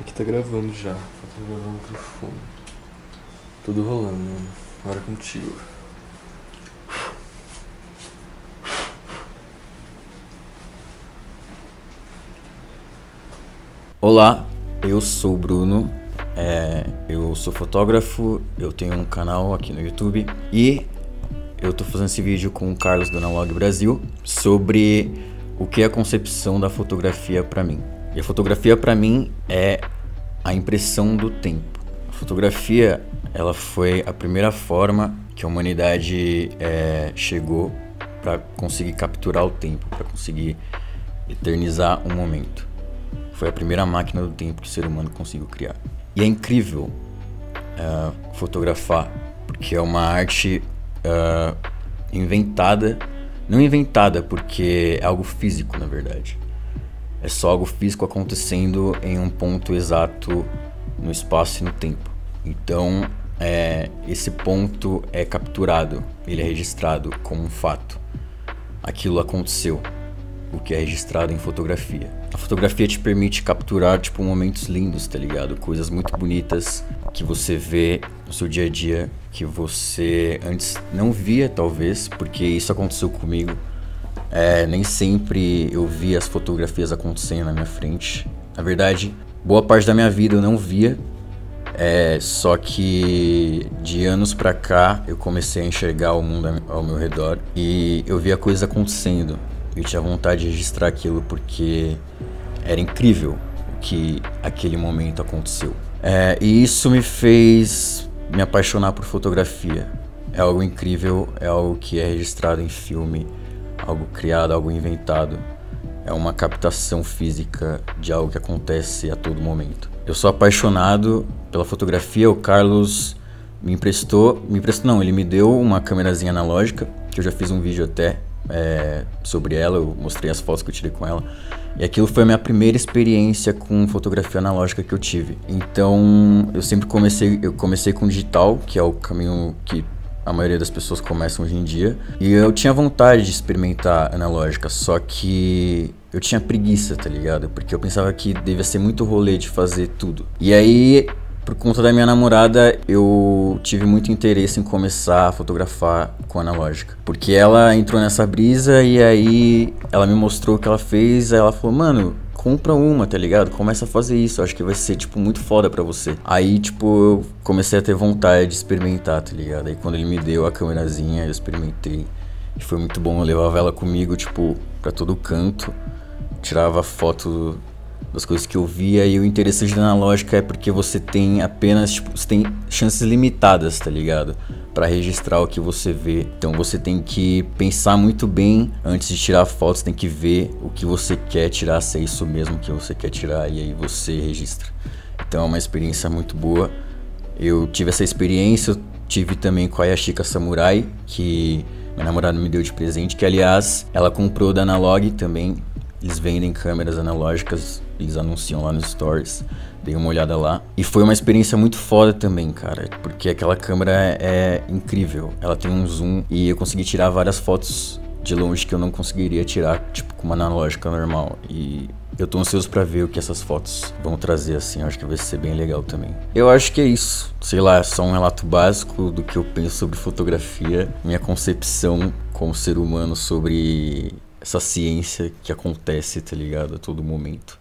Aqui tá gravando já. Tá gravando o microfone. Tudo rolando, mano. Agora contigo. Olá, eu sou o Bruno, eu sou fotógrafo, eu tenho um canal aqui no YouTube e eu tô fazendo esse vídeo com o Carlos do Analog Brasil sobre o que é a concepção da fotografia pra mim. E a fotografia pra mim é a impressão do tempo. A fotografia, ela foi a primeira forma que a humanidade chegou pra conseguir capturar o tempo, pra conseguir eternizar um momento. Foi a primeira máquina do tempo que o ser humano conseguiu criar. E é incrível fotografar, porque é uma arte inventada. Não inventada, porque é algo físico, na verdade. É só algo físico acontecendo em um ponto exato no espaço e no tempo. Então, esse ponto é capturado, ele é registrado como um fato. Aquilo aconteceu. O que é registrado em fotografia. A fotografia te permite capturar, tipo, momentos lindos, tá ligado? Coisas muito bonitas que você vê no seu dia a dia, que você antes não via, talvez, porque isso aconteceu comigo. Nem sempre eu via as fotografias acontecendo na minha frente. Na verdade, boa parte da minha vida eu não via, só que de anos pra cá eu comecei a enxergar o mundo ao meu redor e eu via coisas acontecendo. Eu tinha vontade de registrar aquilo porque era incrível o que aquele momento aconteceu. E isso me fez me apaixonar por fotografia. É algo incrível, é algo que é registrado em filme, algo criado, algo inventado. É uma captação física de algo que acontece a todo momento. Eu sou apaixonado pela fotografia. O Carlos ele me deu uma câmerazinha analógica, que eu já fiz um vídeo até sobre ela, eu mostrei as fotos que eu tirei com ela. E aquilo foi a minha primeira experiência com fotografia analógica que eu tive. Então, eu comecei com digital, que é o caminho que a maioria das pessoas começam hoje em dia. E eu tinha vontade de experimentar analógica, só que eu tinha preguiça, tá ligado? Porque eu pensava que devia ser muito rolê de fazer tudo. E aí, por conta da minha namorada, eu tive muito interesse em começar a fotografar com analógica. Porque ela entrou nessa brisa e aí ela me mostrou o que ela fez. Aí ela falou, mano, compra uma, tá ligado? Começa a fazer isso, acho que vai ser, tipo, muito foda pra você. Aí, tipo, eu comecei a ter vontade de experimentar, tá ligado? Aí quando ele me deu a câmerazinha, eu experimentei. E foi muito bom, eu levava ela comigo, tipo, pra todo canto. Tirava foto das coisas que eu via, e o interessante da analógica é porque você tem apenas, tipo, você tem chances limitadas, tá ligado? Pra registrar o que você vê. Então você tem que pensar muito bem antes de tirar fotos, tem que ver o que você quer tirar, se é isso mesmo que você quer tirar, e aí você registra. Então é uma experiência muito boa. Eu tive essa experiência, eu tive também com a Yashika Samurai, que minha namorada me deu de presente, que aliás, ela comprou da Analog também. Eles vendem câmeras analógicas, eles anunciam lá nos stories, dei uma olhada lá. E foi uma experiência muito foda também, cara, porque aquela câmera é incrível. Ela tem um zoom e eu consegui tirar várias fotos de longe que eu não conseguiria tirar, tipo, com uma analógica normal. E eu tô ansioso pra ver o que essas fotos vão trazer, assim, eu acho que vai ser bem legal também. Eu acho que é isso, sei lá, é só um relato básico do que eu penso sobre fotografia, minha concepção como ser humano sobre essa ciência que acontece, tá ligado, a todo momento.